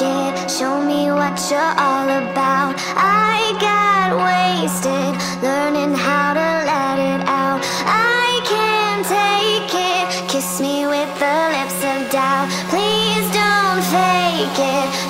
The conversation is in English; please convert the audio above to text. again. Show me what you're all about. I got wasted, learning how to let it out. I can't take it. Kiss me with the lips of doubt. Please don't fake it.